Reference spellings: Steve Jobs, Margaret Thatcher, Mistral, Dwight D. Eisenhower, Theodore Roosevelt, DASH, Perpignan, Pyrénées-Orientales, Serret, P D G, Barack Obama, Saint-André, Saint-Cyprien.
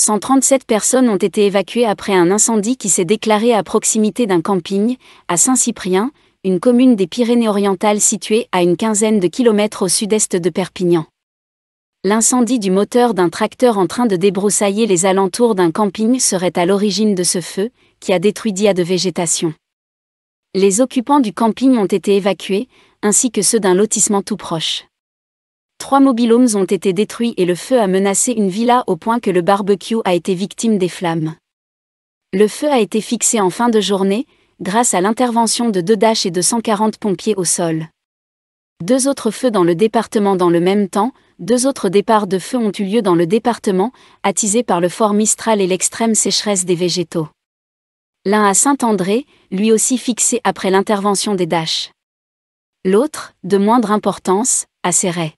137 personnes ont été évacuées après un incendie qui s'est déclaré à proximité d'un camping, à Saint-Cyprien, une commune des Pyrénées-Orientales située à une quinzaine de kilomètres au sud-est de Perpignan. L'incendie du moteur d'un tracteur en train de débroussailler les alentours d'un camping serait à l'origine de ce feu, qui a détruit dix haies de végétation. Les occupants du camping ont été évacués, ainsi que ceux d'un lotissement tout proche. 3 mobilhomes ont été détruits et le feu a menacé une villa au point que le barbecue a été victime des flammes. Le feu a été fixé en fin de journée, grâce à l'intervention de 2 DASH et de 140 pompiers au sol. 2 autres feux dans le département dans le même temps, 2 autres départs de feu ont eu lieu dans le département, attisés par le fort Mistral et l'extrême sécheresse des végétaux. L'un à Saint-André, lui aussi fixé après l'intervention des DASH. L'autre, de moindre importance, à Serret.